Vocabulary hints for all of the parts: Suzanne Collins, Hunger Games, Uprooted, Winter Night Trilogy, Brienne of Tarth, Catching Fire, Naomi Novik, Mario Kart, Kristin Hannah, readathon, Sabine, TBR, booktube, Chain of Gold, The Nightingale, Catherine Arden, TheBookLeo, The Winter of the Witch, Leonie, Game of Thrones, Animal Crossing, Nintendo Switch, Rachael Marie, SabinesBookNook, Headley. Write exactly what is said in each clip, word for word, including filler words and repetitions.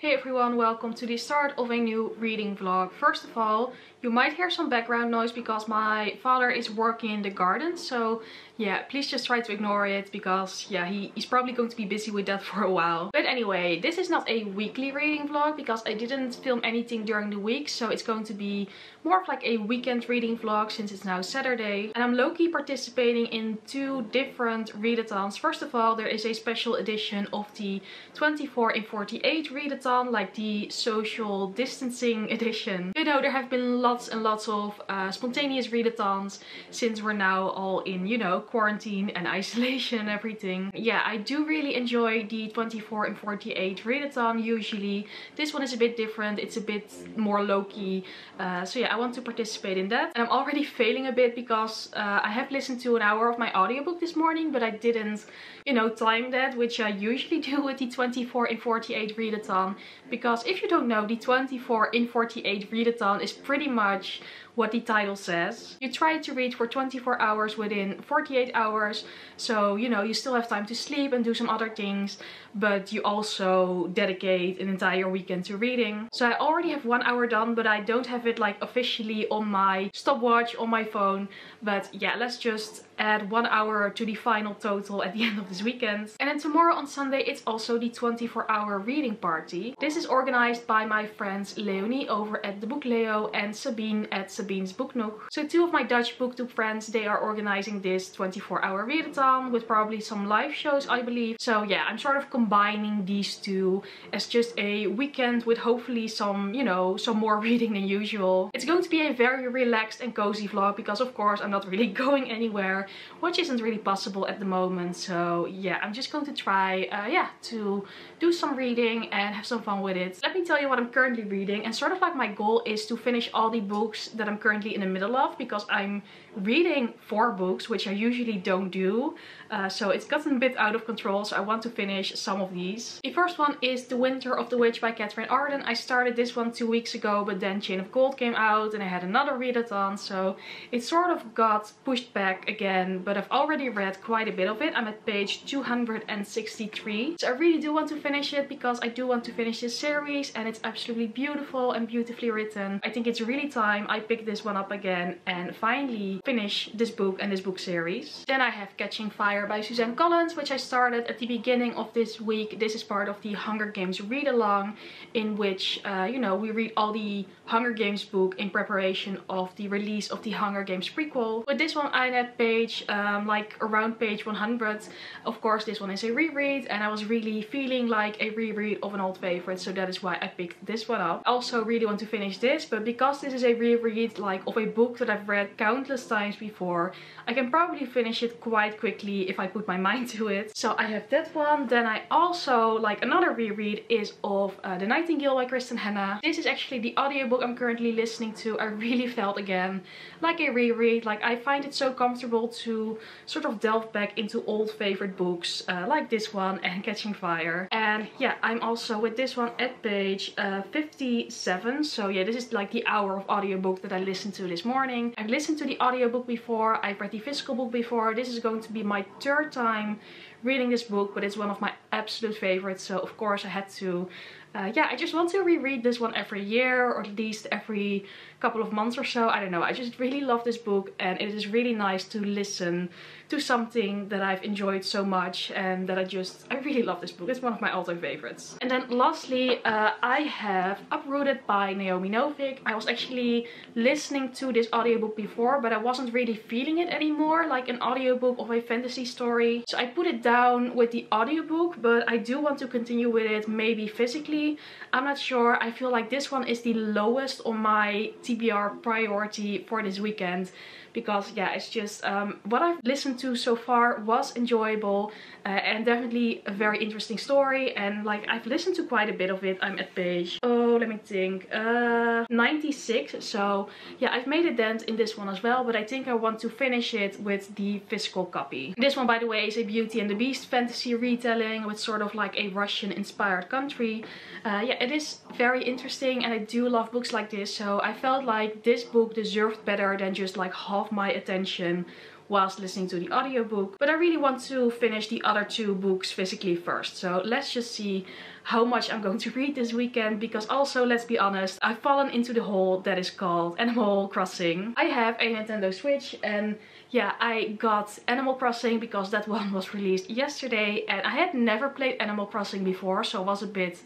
Hey everyone, welcome to the start of a new reading vlog. First of all, you might hear some background noise because my father is working in the garden, so yeah, please just try to ignore it because yeah, he, he's probably going to be busy with that for a while. But anyway, this is not a weekly reading vlog because I didn't film anything during the week, so it's going to be more of like a weekend reading vlog since it's now Saturday. And I'm low-key participating in two different readathons. First of all, there is a special edition of the twenty-four in forty-eight readathon, like the social distancing edition. You know, there have been lots and lots of uh, spontaneous readathons since we're now all in, you know, quarantine and isolation and everything. Yeah, I do really enjoy the twenty-four and forty-eight readathon usually. This one is a bit different, it's a bit more low-key. Uh, so yeah, I want to participate in that. And I'm already failing a bit because uh, I have listened to an hour of my audiobook this morning, but I didn't, you know, time that, which I usually do with the twenty-four in forty-eight readathon. Because if you don't know, the twenty-four in forty-eight readathon is pretty much what the title says. You try to read for twenty-four hours within forty-eight hours, so you know, you still have time to sleep and do some other things, but you also dedicate an entire weekend to reading. So I already have one hour done, but I don't have it like officially on my stopwatch on my phone. But yeah, let's just add one hour to the final total at the end of this weekend. And then tomorrow on Sunday it's also the twenty-four hour reading party. This is organized by my friends Leonie over at The Book Leo and Sabine at Sabine's Book Nook. So two of my Dutch booktube friends, they are organizing this twenty-four hour readathon with probably some live shows, I believe. So yeah, I'm sort of combining these two as just a weekend with hopefully some, you know, some more reading than usual. It's going to be a very relaxed and cozy vlog because of course I'm not really going anywhere, which isn't really possible at the moment. So yeah, I'm just going to try uh, yeah, to do some reading and have some fun with it. Let me tell you what I'm currently reading, and sort of like my goal is to finish all the books that I'm currently in the middle of because I'm reading four books, which I usually don't do, uh, so it's gotten a bit out of control, so I want to finish some of these. The first one is The Winter of the Witch by Catherine Arden. I started this one two weeks ago, but then Chain of Gold came out and I had another readathon, so it sort of got pushed back again. But I've already read quite a bit of it. I'm at page two hundred sixty-three. So I really do want to finish it because I do want to finish this series and it's absolutely beautiful and beautifully written. I think it's really time I pick this one up again and finally finish this book and this book series. Then I have Catching Fire by Suzanne Collins, which I started at the beginning of this week. This is part of the Hunger Games read-along in which, uh, you know, we read all the Hunger Games book in preparation of the release of the Hunger Games prequel. With this one I'm at page Um, like around page one hundred. Of course this one is a reread and I was really feeling like a reread of an old favorite, so that is why I picked this one up. I also really want to finish this, but because this is a reread like of a book that I've read countless times before, I can probably finish it quite quickly if I put my mind to it. So I have that one. Then I also, like another reread is of uh, The Nightingale by Kristin Hannah. This is actually the audiobook I'm currently listening to. I really felt again like a reread. Like I find it so comfortable to to sort of delve back into old favorite books uh, like this one and Catching Fire. And yeah, I'm also with this one at page uh, fifty-seven. So yeah, this is like the hour of audiobook that I listened to this morning. I've listened to the audiobook before, I've read the physical book before. This is going to be my third time reading this book, but it's one of my absolute favorites, so of course I had to uh, yeah, I just want to reread this one every year, or at least every couple of months or so. I don't know, I just really love this book and it is really nice to listen to something that I've enjoyed so much and that I just, I really love this book. It's one of my all-time favorites. And then lastly uh, I have Uprooted by Naomi Novik. I was actually listening to this audiobook before, but I wasn't really feeling it anymore, like an audiobook of a fantasy story, so I put it down down with the audiobook, but I do want to continue with it, maybe physically, I'm not sure. I feel like this one is the lowest on my T B R priority for this weekend because yeah, it's just um, what I've listened to so far was enjoyable uh, and definitely a very interesting story, and like I've listened to quite a bit of it. I'm at page, oh let me think, uh, ninety-six, so yeah, I've made a dent in this one as well, but I think I want to finish it with the physical copy. This one, by the way, is a Beauty and the Beast fantasy retelling with sort of like a Russian inspired country. Uh, yeah, it is very interesting and I do love books like this, so I felt like this book deserved better than just like half my attention whilst listening to the audiobook. But I really want to finish the other two books physically first, so let's just see how much I'm going to read this weekend, because also, let's be honest, I've fallen into the hole that is called Animal Crossing. I have a Nintendo Switch, and yeah, I got Animal Crossing because that one was released yesterday, and I had never played Animal Crossing before, so it was a bit,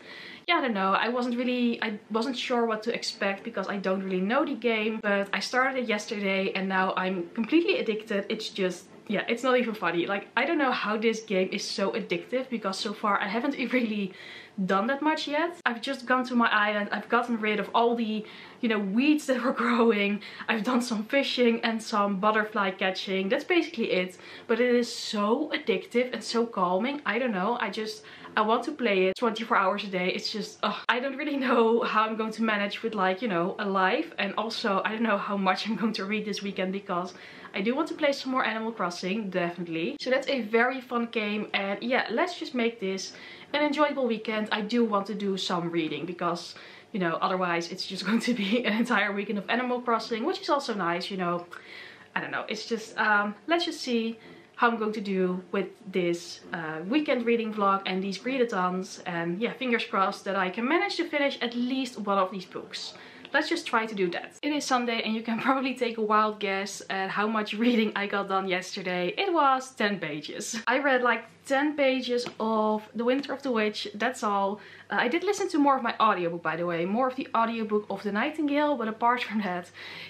yeah, I don't know, I wasn't really, I wasn't sure what to expect because I don't really know the game, but I started it yesterday and now I'm completely addicted. It's just, yeah, it's not even funny. Like, I don't know how this game is so addictive, because so far I haven't really done that much yet. I've just gone to my island, I've gotten rid of all the, you know, weeds that were growing, I've done some fishing and some butterfly catching. That's basically it, but it is so addictive and so calming. I don't know, I just, I want to play it twenty-four hours a day. It's just, ugh, I don't really know how I'm going to manage with, like, you know, a life, and also I don't know how much I'm going to read this weekend, because I do want to play some more Animal Crossing, definitely. So that's a very fun game, and yeah, let's just make this an enjoyable weekend. I do want to do some reading, because, you know, otherwise it's just going to be an entire weekend of Animal Crossing, which is also nice, you know. I don't know, it's just, um, let's just see how I'm going to do with this uh, weekend reading vlog and these readathons, and yeah, fingers crossed that I can manage to finish at least one of these books. Let's just try to do that. It is Sunday, and you can probably take a wild guess at how much reading I got done yesterday. It was ten pages. I read like ten pages of The Winter of the Witch, that's all. Uh, I did listen to more of my audiobook, by the way, more of the audiobook of The Nightingale, but apart from that,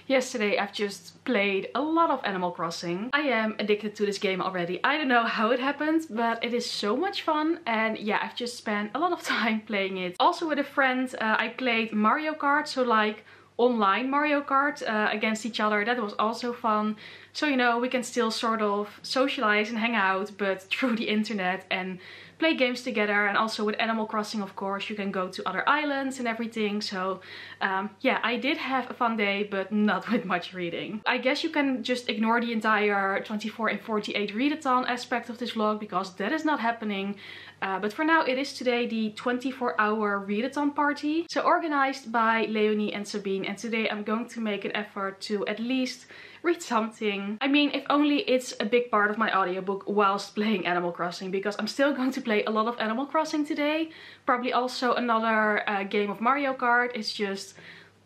yesterday I've just played a lot of Animal Crossing. I am addicted to this game already. I don't know how it happened, but it is so much fun, and yeah, I've just spent a lot of time playing it. Also with a friend, uh, I played Mario Kart, so like online Mario Kart uh, against each other. That was also fun. So, you know, we can still sort of socialize and hang out, but through the internet, and play games together. And also with Animal Crossing, of course, you can go to other islands and everything. So um, yeah, I did have a fun day, but not with much reading. I guess you can just ignore the entire twenty-four and forty-eight readathon aspect of this vlog, because that is not happening. Uh, but for now, it is today the twenty-four hour readathon party, so organized by Leonie and Sabine. And today I'm going to make an effort to at least read something. I mean, if only it's a big part of my audiobook whilst playing Animal Crossing, because I'm still going to play a lot of Animal Crossing today. Probably also another uh, game of Mario Kart. It's just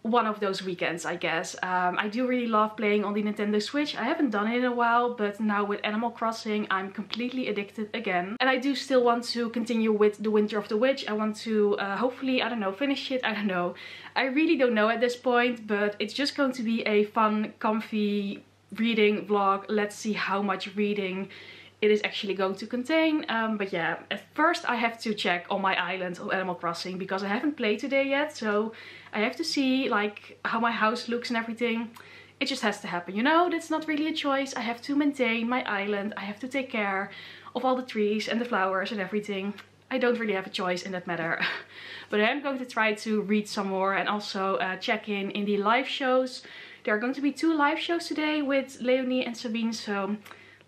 one of those weekends, I guess. Um, I do really love playing on the Nintendo Switch. I haven't done it in a while, but now with Animal Crossing, I'm completely addicted again. And I do still want to continue with The Winter of the Witch. I want to uh, hopefully, I don't know, finish it. I don't know. I really don't know at this point, but it's just going to be a fun, comfy reading vlog. Let's see how much reading it is actually going to contain. Um, but yeah, at first I have to check on my island of Animal Crossing, because I haven't played today yet, so I have to see like how my house looks and everything. It just has to happen, you know? That's not really a choice. I have to maintain my island. I have to take care of all the trees and the flowers and everything. I don't really have a choice in that matter. But I am going to try to read some more, and also uh, check in in the live shows. There are going to be two live shows today with Leonie and Sabine, so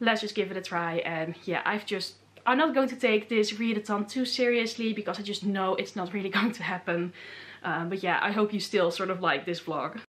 let's just give it a try. And yeah, I've just, I'm not going to take this readathon too seriously, because I just know it's not really going to happen. Um, but yeah, I hope you still sort of like this vlog.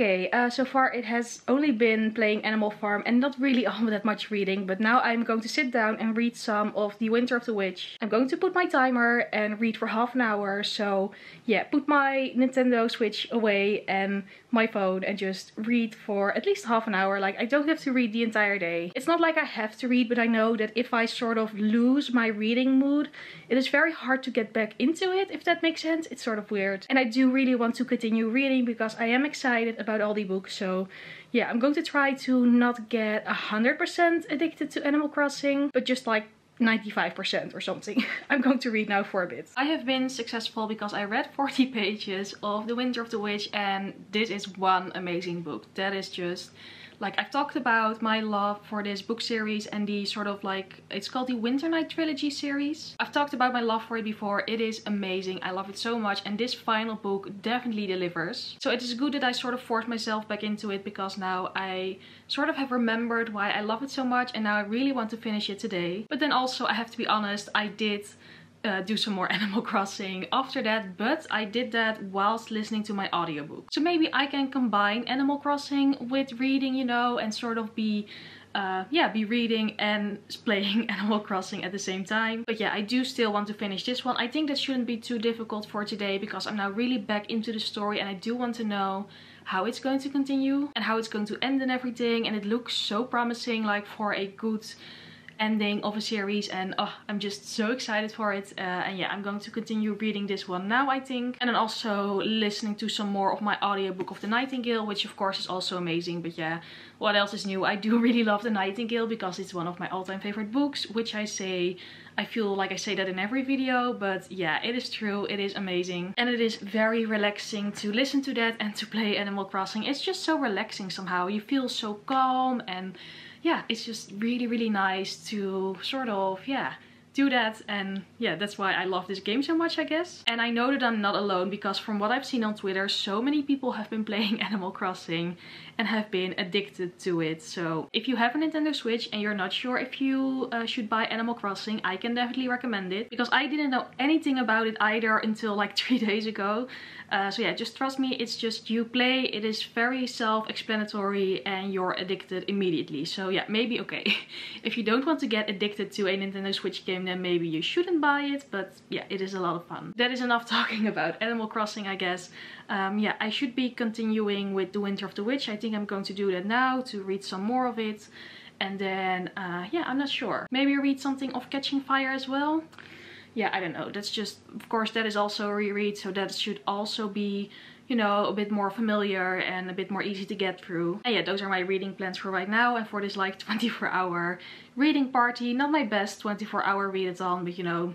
Okay, uh, so far it has only been playing Animal Farm and not really all that much reading, but now I'm going to sit down and read some of The Winter of the Witch. I'm going to put my timer and read for half an hour, so yeah, put my Nintendo Switch away and my phone and just read for at least half an hour. Like, I don't have to read the entire day. It's not like I have to read, but I know that if I sort of lose my reading mood, it is very hard to get back into it, if that makes sense. It's sort of weird. And I do really want to continue reading, because I am excited about all the books. So yeah, I'm going to try to not get one hundred percent addicted to Animal Crossing, but just like ninety-five percent or something. I'm going to read now for a bit. I have been successful because I read forty pages of The Winter of the Witch, and this is one amazing book. That is just Like, I've talked about my love for this book series and the sort of like, it's called the Winter Night Trilogy series. I've talked about my love for it before. It is amazing. I love it so much, and this final book definitely delivers. So it is good that I sort of forced myself back into it, because now I sort of have remembered why I love it so much, and now I really want to finish it today. But then also, I have to be honest, I did Uh, do some more Animal Crossing after that, but I did that whilst listening to my audiobook. So maybe I can combine Animal Crossing with reading, you know, and sort of be uh, yeah, be reading and playing Animal Crossing at the same time. But yeah, I do still want to finish this one. I think that shouldn't be too difficult for today, because I'm now really back into the story, and I do want to know how it's going to continue and how it's going to end and everything. And it looks so promising, like, for a good ending of a series, and oh, I'm just so excited for it. Uh, and yeah, I'm going to continue reading this one now, I think, and then also listening to some more of my audiobook of The Nightingale, which of course is also amazing. But yeah, what else is new? I do really love The Nightingale because it's one of my all-time favorite books, which I say, I feel like I say that in every video, but yeah, it is true. It is amazing, and it is very relaxing to listen to that and to play Animal Crossing. It's just so relaxing somehow. You feel so calm, and yeah, it's just really, really nice to sort of, yeah, do that. And yeah, that's why I love this game so much, I guess. And I know that I'm not alone, because from what I've seen on Twitter, so many people have been playing Animal Crossing and have been addicted to it. So if you have a Nintendo Switch and you're not sure if you uh, should buy Animal Crossing, I can definitely recommend it, because I didn't know anything about it either until like three days ago. Uh, so yeah, just trust me, it's just you play, it is very self-explanatory, and you're addicted immediately. So yeah, maybe, okay, if you don't want to get addicted to a Nintendo Switch game, then maybe you shouldn't buy it, but yeah, it is a lot of fun. That is enough talking about Animal Crossing, I guess. Um, yeah, I should be continuing with The Winter of the Witch. I think I'm going to do that now, to read some more of it, and then uh, yeah, I'm not sure, maybe read something of Catching Fire as well. Yeah, I don't know, that's just, of course, that is also a reread, so that should also be, you know, a bit more familiar and a bit more easy to get through. And yeah, those are my reading plans for right now, and for this like twenty-four hour reading party. Not my best twenty-four hour readathon, but you know,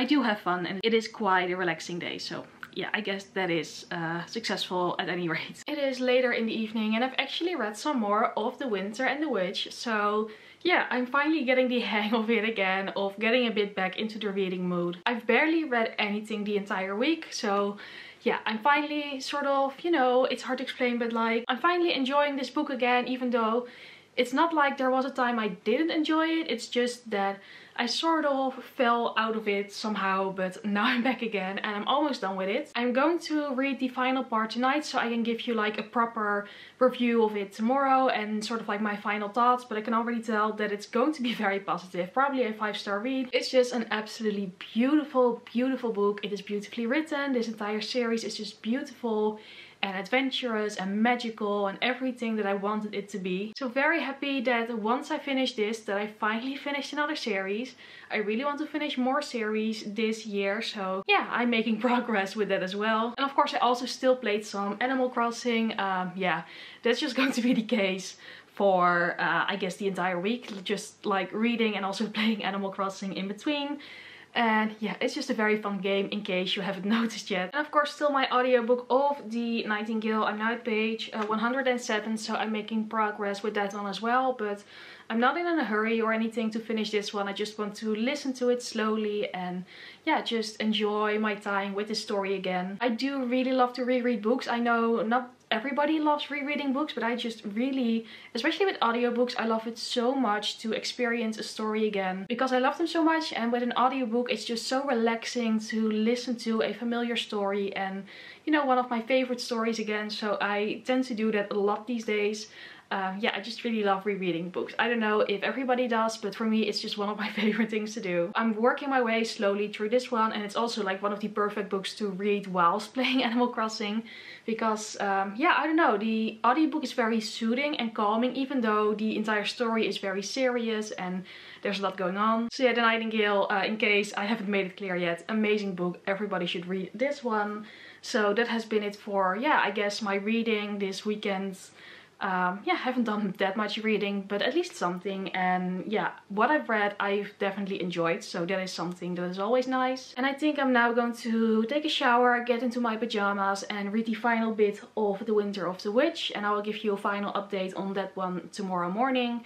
I do have fun, and it is quite a relaxing day, so yeah, I guess that is uh, successful at any rate. It is later in the evening, and I've actually read some more of The Winter and the Witch, so yeah, I'm finally getting the hang of it again, of getting a bit back into the reading mood. I've barely read anything the entire week, so yeah, I'm finally sort of, you know, it's hard to explain, but like, I'm finally enjoying this book again, even though it's not like there was a time I didn't enjoy it. It's just that I sort of fell out of it somehow, but now I'm back again, and I'm almost done with it. I'm going to read the final part tonight, so I can give you like a proper review of it tomorrow and sort of like my final thoughts, but I can already tell that it's going to be very positive, probably a five-star read. It's just an absolutely beautiful, beautiful book. It is beautifully written. This entire series is just beautiful and adventurous and magical and everything that I wanted it to be. So very happy that once I finish this, that I finally finished another series. I really want to finish more series this year, so yeah, I'm making progress with that as well. And of course I also still played some Animal Crossing. Um, yeah, that's just going to be the case for uh, I guess the entire week, just like reading and also playing Animal Crossing in between. And yeah, it's just a very fun game, in case you haven't noticed yet. And of course, still my audiobook of The Nightingale. I'm now at page uh, one hundred seven, so I'm making progress with that one as well. But I'm not in a hurry or anything to finish this one. I just want to listen to it slowly and yeah, just enjoy my time with the story again. I do really love to reread books. I know not everybody loves rereading books, but I just really, especially with audiobooks, I love it so much to experience a story again, because I love them so much. And with an audiobook, it's just so relaxing to listen to a familiar story and, you know, one of my favorite stories again. So I tend to do that a lot these days. Uh, yeah, I just really love rereading books. I don't know if everybody does, but for me it's just one of my favorite things to do. I'm working my way slowly through this one, and it's also like one of the perfect books to read whilst playing Animal Crossing, because um, yeah, I don't know, the audiobook is very soothing and calming, even though the entire story is very serious and there's a lot going on. So yeah, The Nightingale, uh, in case I haven't made it clear yet, amazing book. Everybody should read this one. So that has been it for, yeah, I guess my reading this weekend. um, yeah, I haven't done that much reading, but at least something. And yeah, what I've read, I've definitely enjoyed. So that is something that is always nice. And I think I'm now going to take a shower, get into my pajamas and read the final bit of The Winter of the Witch. And I will give you a final update on that one tomorrow morning.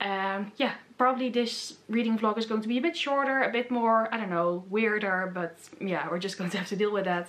Um, yeah, probably this reading vlog is going to be a bit shorter, a bit more, I don't know, weirder, but yeah, we're just going to have to deal with that.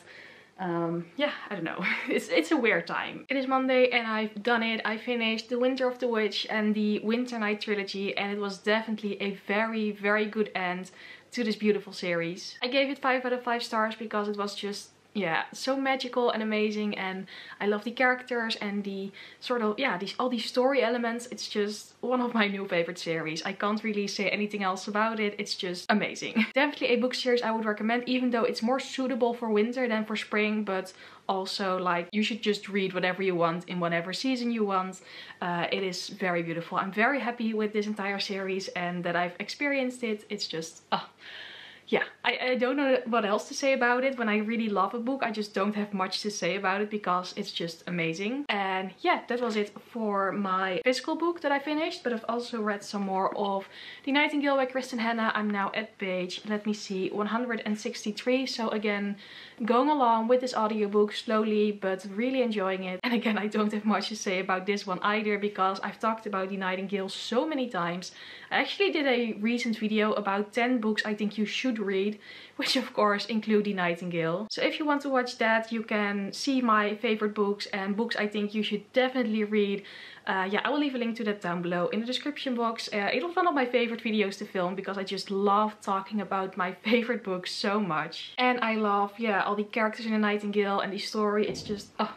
Um, yeah, I don't know. It's, it's a weird time. It is Monday and I've done it. I finished The Winter of the Witch and the Winter Night Trilogy, and it was definitely a very, very good end to this beautiful series. I gave it five out of five stars because it was just, yeah, so magical and amazing, and I love the characters and the sort of, yeah, these, all these story elements. It's just one of my new favorite series. I can't really say anything else about it. It's just amazing. Definitely a book series I would recommend, even though it's more suitable for winter than for spring, but also, like, you should just read whatever you want in whatever season you want. Uh, it is very beautiful. I'm very happy with this entire series and that I've experienced it. It's just, oh. Yeah, I, I don't know what else to say about it. When I really love a book, I just don't have much to say about it because it's just amazing. And yeah, that was it for my physical book that I finished, but I've also read some more of The Nightingale by Kristin Hannah. I'm now at page, let me see, one hundred sixty-three. So again, going along with this audiobook slowly, but really enjoying it. And again, I don't have much to say about this one either because I've talked about The Nightingale so many times. I actually did a recent video about ten books I think you should read, which of course include The Nightingale. So if you want to watch that, you can see my favorite books and books I think you should definitely read. Uh, yeah, I will leave a link to that down below in the description box. Uh, it was one of my favorite videos to film because I just love talking about my favorite books so much. And I love, yeah, all the characters in The Nightingale and the story. It's just, oh,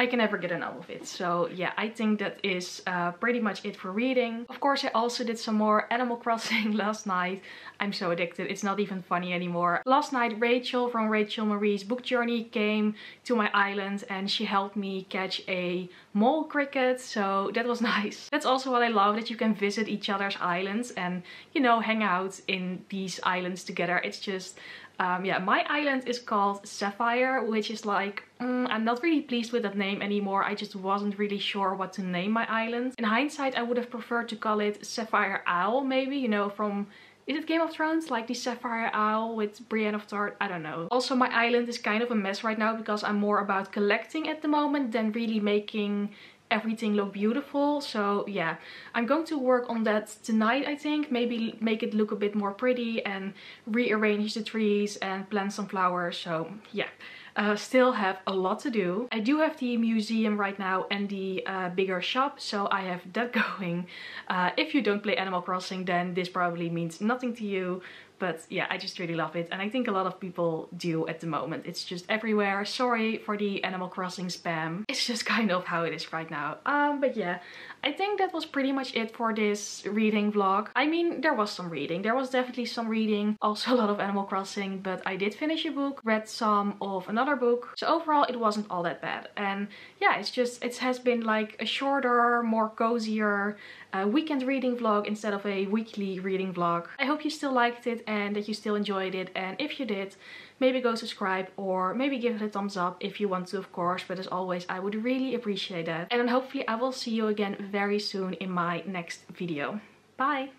I can never get enough of it. So yeah, I think that is uh, pretty much it for reading. Of course, I also did some more Animal Crossing last night. I'm so addicted, it's not even funny anymore. Last night, Rachael from Rachael Marie's Book Journey came to my island and she helped me catch a mole cricket, so that was nice. That's also what I love, that you can visit each other's islands and, you know, hang out in these islands together. It's just, Um, yeah, my island is called Sapphire, which is like, mm, I'm not really pleased with that name anymore. I just wasn't really sure what to name my island. In hindsight, I would have preferred to call it Sapphire Owl, maybe, you know, from, is it Game of Thrones? Like the Sapphire Owl with Brienne of Tarth? I don't know. Also, my island is kind of a mess right now because I'm more about collecting at the moment than really making everything look beautiful. So yeah, I'm going to work on that tonight, I think. Maybe make it look a bit more pretty and rearrange the trees and plant some flowers. So yeah, uh, still have a lot to do. I do have the museum right now and the uh, bigger shop, so I have that going. Uh, if you don't play Animal Crossing, then this probably means nothing to you. But yeah, I just really love it. And I think a lot of people do at the moment. It's just everywhere. Sorry for the Animal Crossing spam. It's just kind of how it is right now. Um, but yeah, I think that was pretty much it for this reading vlog. I mean, there was some reading. There was definitely some reading. Also a lot of Animal Crossing. But I did finish a book. Read some of another book. So overall, it wasn't all that bad. And yeah, it's just, it has been like a shorter, more cozier uh, weekend reading vlog instead of a weekly reading vlog. I hope you still liked it and that you still enjoyed it, and if you did, maybe go subscribe or maybe give it a thumbs up if you want to, of course, but as always I would really appreciate that. And then hopefully I will see you again very soon in my next video. Bye!